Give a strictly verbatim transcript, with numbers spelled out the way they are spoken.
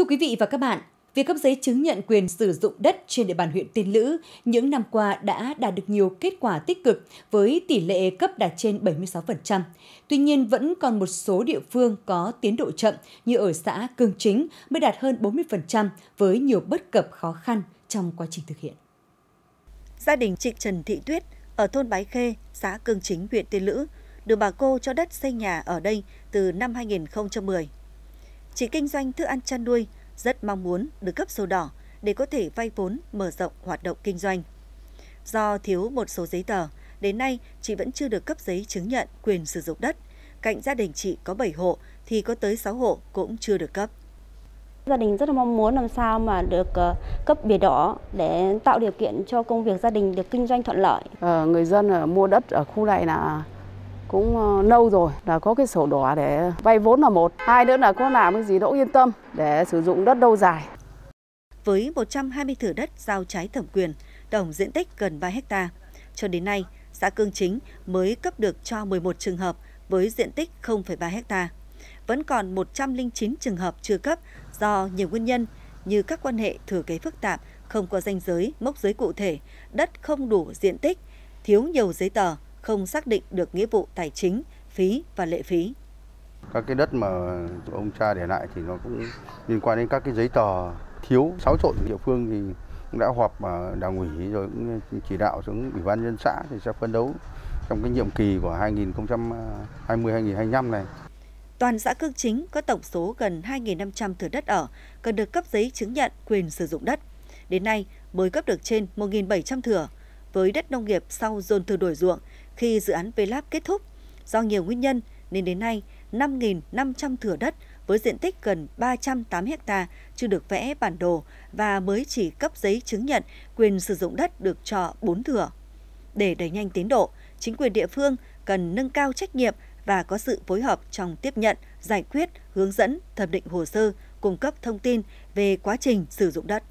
Thưa quý vị và các bạn, việc cấp giấy chứng nhận quyền sử dụng đất trên địa bàn huyện Tiên Lữ những năm qua đã đạt được nhiều kết quả tích cực với tỷ lệ cấp đạt trên bảy mươi sáu phần trăm. Tuy nhiên, vẫn còn một số địa phương có tiến độ chậm như ở xã Cương Chính mới đạt hơn bốn mươi phần trăm với nhiều bất cập khó khăn trong quá trình thực hiện. Gia đình chị Trần Thị Tuyết ở thôn Bái Khê, xã Cương Chính, huyện Tiên Lữ được bà cô cho đất xây nhà ở đây từ năm hai nghìn không trăm mười. Chị kinh doanh thức ăn chăn nuôi, rất mong muốn được cấp sổ đỏ để có thể vay vốn mở rộng hoạt động kinh doanh. Do thiếu một số giấy tờ, đến nay chị vẫn chưa được cấp giấy chứng nhận quyền sử dụng đất. Cạnh gia đình chị có bảy hộ thì có tới sáu hộ cũng chưa được cấp. Gia đình rất là mong muốn làm sao mà được cấp bìa đỏ để tạo điều kiện cho công việc gia đình được kinh doanh thuận lợi. À, người dân ở mua đất ở khu này là cũng lâu rồi, là có cái sổ đỏ để vay vốn là một, hai nữa là có làm cái gì đỡ yên tâm để sử dụng đất lâu dài. Với một trăm hai mươi thửa đất giao trái thẩm quyền, tổng diện tích gần ba héc ta, cho đến nay, xã Cương Chính mới cấp được cho mười một trường hợp với diện tích không phẩy ba héc ta. Vẫn còn một trăm lẻ chín trường hợp chưa cấp do nhiều nguyên nhân như các quan hệ thừa kế phức tạp, không có ranh giới, mốc giới cụ thể, đất không đủ diện tích, thiếu nhiều giấy tờ, không xác định được nghĩa vụ tài chính, phí và lệ phí. Các cái đất mà ông cha để lại thì nó cũng liên quan đến các cái giấy tờ thiếu, xáo trộn. Địa phương thì cũng đã họp mà đảng ủy rồi cũng chỉ đạo xuống ủy ban nhân xã thì sẽ phấn đấu trong cái nhiệm kỳ của hai nghìn không trăm hai mươi đến hai nghìn không trăm hai mươi lăm này. Toàn xã Cương Chính có tổng số gần hai nghìn năm trăm thửa đất ở cần được cấp giấy chứng nhận quyền sử dụng đất. Đến nay mới cấp được trên một nghìn bảy trăm thửa. Với đất nông nghiệp sau dồn thừa đổi ruộng khi dự án vê lap kết thúc, do nhiều nguyên nhân nên đến nay năm nghìn năm trăm thửa đất với diện tích gần ba trăm tám mươi héc ta chưa được vẽ bản đồ và mới chỉ cấp giấy chứng nhận quyền sử dụng đất được cho bốn thửa. Để đẩy nhanh tiến độ, chính quyền địa phương cần nâng cao trách nhiệm và có sự phối hợp trong tiếp nhận, giải quyết, hướng dẫn, thẩm định hồ sơ, cung cấp thông tin về quá trình sử dụng đất.